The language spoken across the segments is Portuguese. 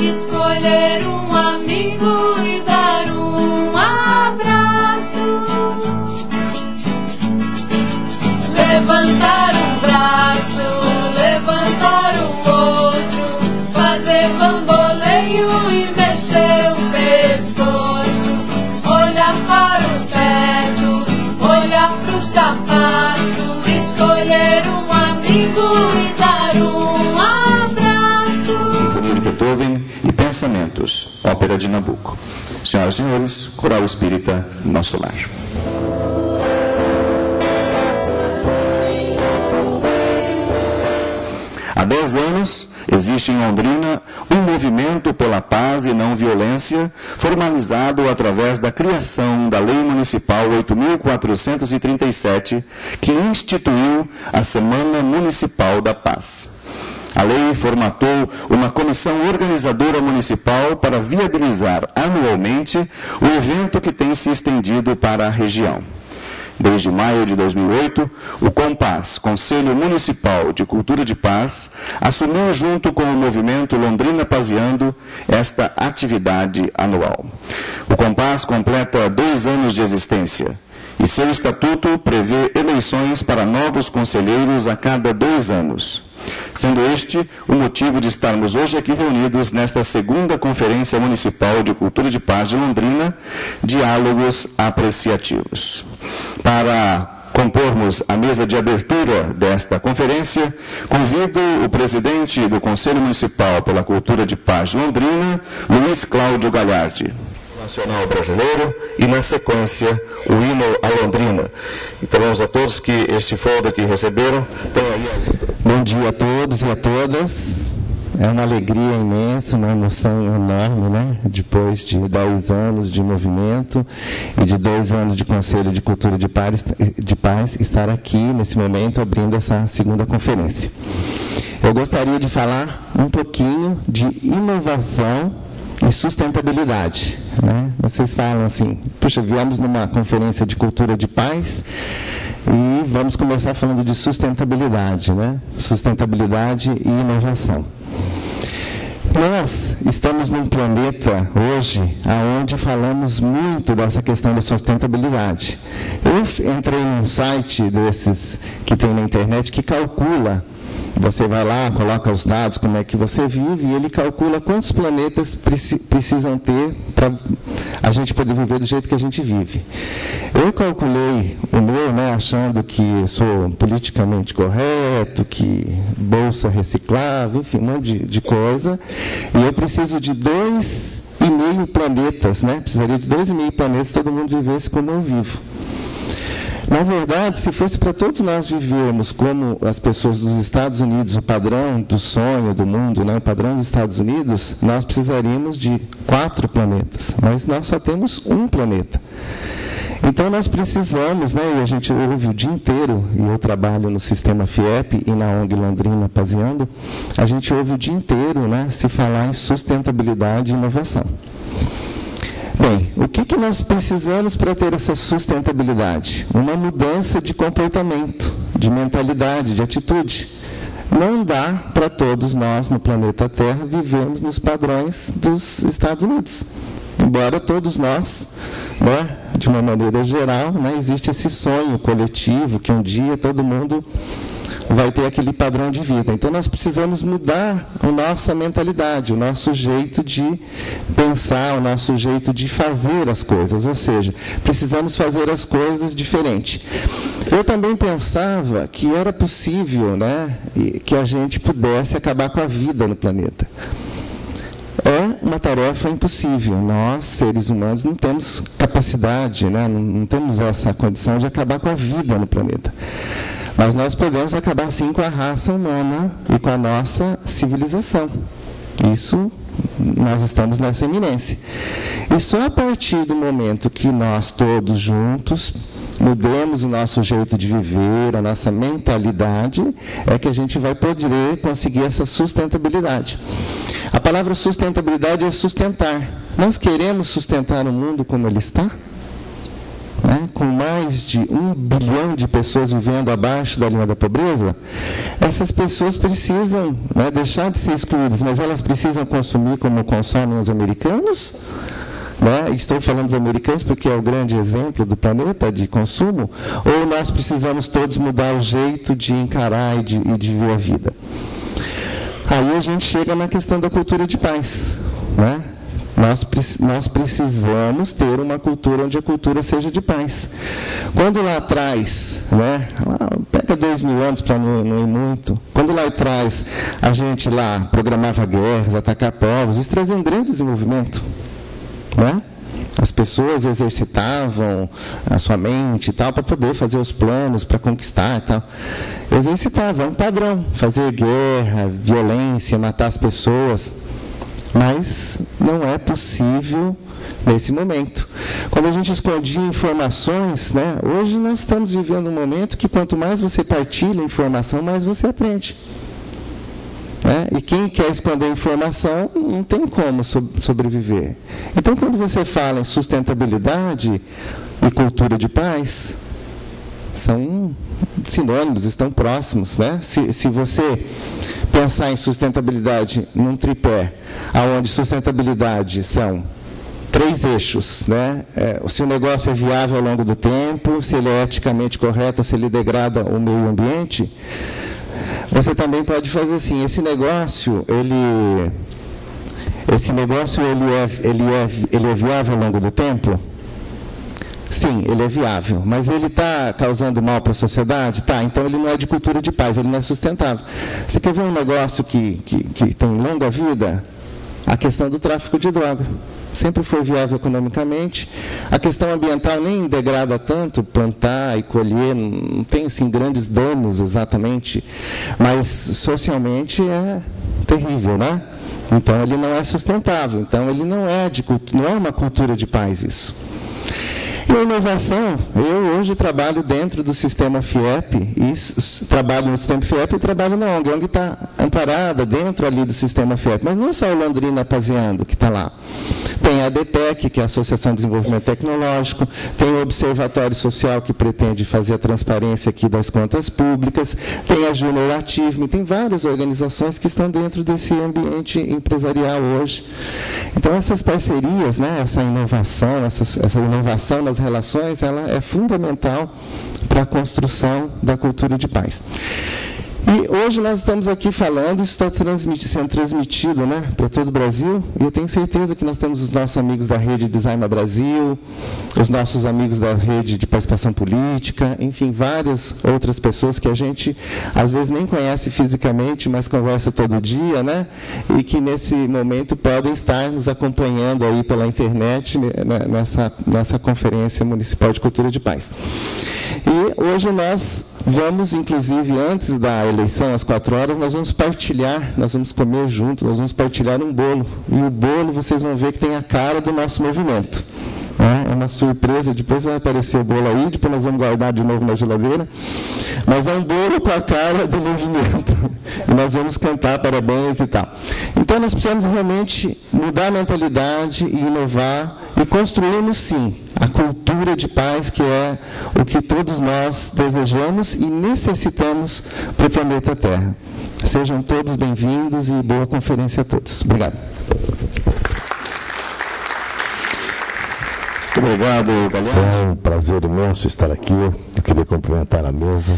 Escolher um amigo e dar um abraço, levantar um braço, levantar o outro, fazer bamboleio e mexer o pescoço, olhar para o teto, olhar pro sapato, escolher um amigo e dar um abraço. Sinfonia de Beethoven e Pensamentos, Ópera de Nabuco. Senhoras e senhores, Coral Espírita, Nosso Lar. Há 10 anos, existe em Londrina um movimento pela paz e não violência, formalizado através da criação da Lei Municipal 8.437, que instituiu a Semana Municipal da Paz. A lei formatou uma comissão organizadora municipal para viabilizar anualmente o evento que tem se estendido para a região. Desde maio de 2008, o COMPAZ, Conselho Municipal de Cultura de Paz, assumiu junto com o movimento Londrina Pazeando esta atividade anual. O COMPAZ completa 2 anos de existência e seu estatuto prevê eleições para novos conselheiros a cada 2 anos. Sendo este o motivo de estarmos hoje aqui reunidos nesta segunda Conferência Municipal de Cultura de Paz de Londrina, Diálogos Apreciativos. Para compormos a mesa de abertura desta conferência, convido o presidente do Conselho Municipal pela Cultura de Paz de Londrina, Luiz Cláudio Gallardi. Nacional brasileiro e, na sequência, o hino à Londrina. E falamos a todos que este folder que receberam tem aí. Bom dia a todos e a todas. É uma alegria imensa, uma emoção enorme, né? Depois de 10 anos de movimento e de 2 anos de Conselho de Cultura de Paz, estar aqui, nesse momento, abrindo essa segunda conferência. Eu gostaria de falar um pouquinho de inovação e sustentabilidade, né? Vocês falam assim, puxa, viemos numa conferência de cultura de paz e vamos começar falando de sustentabilidade, né? Sustentabilidade e inovação. Nós estamos num planeta hoje onde falamos muito dessa questão da sustentabilidade. Eu entrei num site desses que tem na internet que calcula. Você vai lá, coloca os dados, como é que você vive, e ele calcula quantos planetas precisam ter para a gente poder viver do jeito que a gente vive. Eu calculei o meu, né, achando que sou politicamente correto, que bolsa reciclável, enfim, um monte de coisa, e eu preciso de 2,5 planetas, né? Precisaria de 2,5 planetas se todo mundo vivesse como eu vivo. Na verdade, se fosse para todos nós vivermos como as pessoas dos Estados Unidos, o padrão do sonho do mundo, né? O padrão dos Estados Unidos, nós precisaríamos de 4 planetas, mas nós só temos um planeta. Então, nós precisamos, né, e a gente ouve o dia inteiro, e eu trabalho no sistema FIEP e na ONG Londrina Pazeando, a gente ouve o dia inteiro, né, se falar em sustentabilidade e inovação. Bem, o que nós precisamos para ter essa sustentabilidade? Uma mudança de comportamento, de mentalidade, de atitude. Não dá para todos nós, no planeta Terra, vivermos nos padrões dos Estados Unidos. Embora todos nós, né, de uma maneira geral, né, existe esse sonho coletivo que um dia todo mundo vai ter aquele padrão de vida. Então, nós precisamos mudar a nossa mentalidade, o nosso jeito de pensar, o nosso jeito de fazer as coisas, ou seja, precisamos fazer as coisas diferente. Eu também pensava que era possível, né, que a gente pudesse acabar com a vida no planeta. É uma tarefa impossível. Nós, seres humanos, não temos capacidade, né, não temos essa condição de acabar com a vida no planeta. Mas nós podemos acabar, sim, com a raça humana e com a nossa civilização. Isso, nós estamos nessa iminência. E só a partir do momento que nós todos juntos mudamos o nosso jeito de viver, a nossa mentalidade, é que a gente vai poder conseguir essa sustentabilidade. A palavra sustentabilidade é sustentar. Nós queremos sustentar o mundo como ele está? né, com mais de 1 bilhão de pessoas vivendo abaixo da linha da pobreza, essas pessoas precisam, né, deixar de ser excluídas, mas elas precisam consumir como consomem os americanos, né? Estou falando dos americanos porque é o grande exemplo do planeta de consumo, ou nós precisamos todos mudar o jeito de encarar e de ver a vida? Aí a gente chega na questão da cultura de paz, né? Nós precisamos ter uma cultura onde a cultura seja de paz. Quando lá atrás, né, pega 2.000 anos para não ir muito, quando lá atrás a gente lá programava guerras, atacava povos, isso trazia um grande desenvolvimento, né? As pessoas exercitavam a sua mente e tal para poder fazer os planos, para conquistar e tal. Exercitava, é um padrão, fazer guerra, violência, matar as pessoas. Mas não é possível nesse momento. Quando a gente escondia informações, né? Hoje nós estamos vivendo um momento que quanto mais você partilha informação, mais você aprende. Né? E quem quer esconder informação não tem como sobreviver. Então, quando você fala em sustentabilidade e cultura de paz, são sinônimos, estão próximos, né? Se você pensar em sustentabilidade num tripé, onde sustentabilidade são 3 eixos, né? Se o negócio é viável ao longo do tempo, se ele é eticamente correto, se ele degrada o meio ambiente, você também pode fazer assim, esse negócio, ele é viável ao longo do tempo? Sim, ele é viável, mas ele está causando mal para a sociedade? Tá, então ele não é de cultura de paz, ele não é sustentável. Você quer ver um negócio que tem longa vida? A questão do tráfico de droga. Sempre foi viável economicamente. A questão ambiental nem degrada tanto, plantar e colher, não tem assim, grandes danos exatamente, mas socialmente é terrível, né? Então ele não é sustentável, então ele não é uma cultura de paz isso. E a inovação, eu hoje trabalho dentro do sistema FIEP, trabalho no sistema FIEP e trabalho na ONG. A ONG está amparada dentro ali do sistema FIEP, mas não é só o Londrina Pazeando que está lá. Tem a DTEC, que é a Associação de Desenvolvimento Tecnológico, tem o Observatório Social, que pretende fazer a transparência aqui das contas públicas, tem a Júnior Ativ, tem várias organizações que estão dentro desse ambiente empresarial hoje. Então, essas parcerias, né, essa inovação nas relações, ela é fundamental para a construção da cultura de paz. E hoje nós estamos aqui falando, isso está sendo transmitido, né, para todo o Brasil, e eu tenho certeza que nós temos os nossos amigos da rede Design Brasil, os nossos amigos da rede de participação política, enfim, várias outras pessoas que a gente, às vezes, nem conhece fisicamente, mas conversa todo dia, né, e que nesse momento podem estar nos acompanhando aí pela internet, nessa Conferência Municipal de Cultura de Paz. E hoje nós vamos, inclusive, antes da eleição, às 4 horas, nós vamos partilhar, nós vamos comer juntos, nós vamos partilhar um bolo. E o bolo, vocês vão ver que tem a cara do nosso movimento. É uma surpresa, depois vai aparecer o bolo aí, depois nós vamos guardar de novo na geladeira. Mas é um bolo com a cara do movimento. E nós vamos cantar parabéns e tal. Então, nós precisamos realmente mudar a mentalidade e inovar e construirmos, sim, a cultura de paz, que é o que todos nós desejamos e necessitamos para o planeta Terra. Sejam todos bem-vindos e boa conferência a todos. Obrigado. Muito obrigado, Gallardi. É um prazer imenso estar aqui. Eu queria cumprimentar a mesa.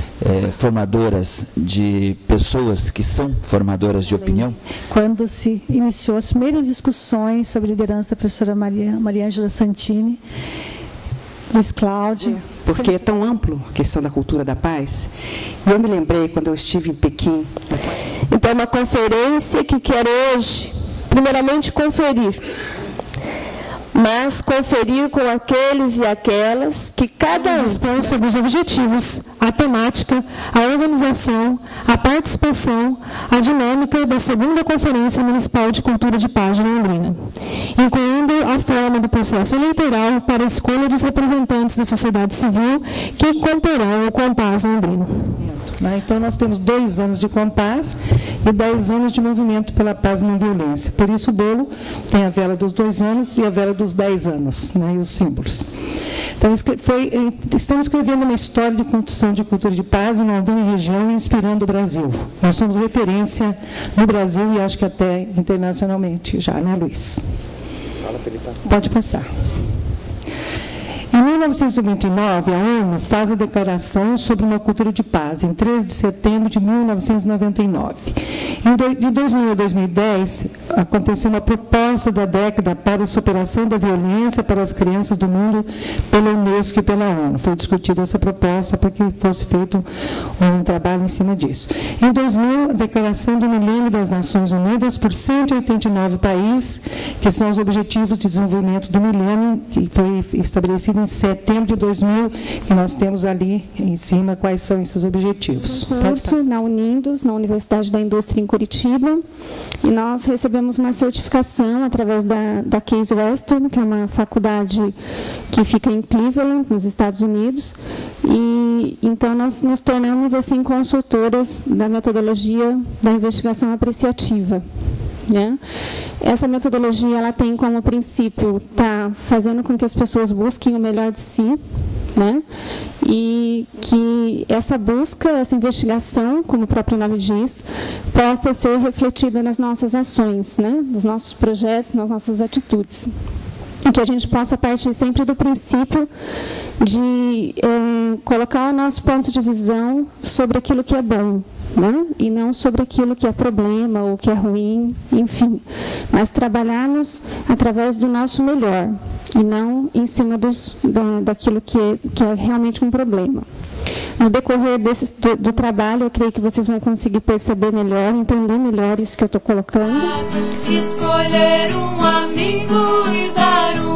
Formadoras de pessoas que são formadoras de opinião. Quando se iniciou as primeiras discussões sobre liderança da professora Maria Angela Santini, Luiz Cláudio. Porque é tão amplo a questão da cultura da paz. E eu me lembrei quando eu estive em Pequim. Então, é uma conferência que quero hoje, primeiramente, conferir. Mas conferir com aqueles e aquelas que cada um dispõe sobre os objetivos, a temática, a organização, a participação, a dinâmica da 2ª Conferência Municipal de Cultura de Paz de Londrina, incluindo a forma do processo eleitoral para a escolha dos representantes da sociedade civil que comporão o COMPAZ Londrina. Então, nós temos 2 anos de COMPAZ e 10 anos de movimento pela paz e não violência. Por isso, o bolo tem a vela dos 2 anos e a vela dos 10 anos, e os símbolos. Então, estamos escrevendo uma história de construção de cultura de paz em Londrina e região, inspirando o Brasil. Nós somos referência no Brasil e acho que até internacionalmente já, Luiz? Pode passar. Em 1929, a ONU faz a declaração sobre uma cultura de paz, em 13 de setembro de 1999. De 2000 a 2010, aconteceu uma proposta da década para a superação da violência para as crianças do mundo pela Unesco e pela ONU. Foi discutida essa proposta para que fosse feito um trabalho em cima disso. Em 2000, a declaração do Milênio das Nações Unidas por 189 países, que são os objetivos de desenvolvimento do milênio, que foi estabelecido em setembro de 2000, que nós temos ali em cima quais são esses objetivos. Um curso na Unindos, na Universidade da Indústria em Curitiba, e nós recebemos uma certificação através da Case Western, que é uma faculdade que fica em Cleveland, nos Estados Unidos, e então nós nos tornamos assim consultoras da metodologia da investigação apreciativa. Essa metodologia ela tem como princípio tá fazendo com que as pessoas busquem o melhor de si, e que essa busca, essa investigação, como o próprio nome diz, possa ser refletida nas nossas ações, nos nossos projetos, nas nossas atitudes. E que a gente possa partir sempre do princípio de colocar o nosso ponto de visão sobre aquilo que é bom, e não sobre aquilo que é problema ou que é ruim, enfim, mas trabalharmos através do nosso melhor e não em cima daquilo que é realmente um problema. No decorrer do trabalho, eu creio que vocês vão conseguir perceber melhor, entender melhor isso que eu estou colocando. Escolher um amigo e dar um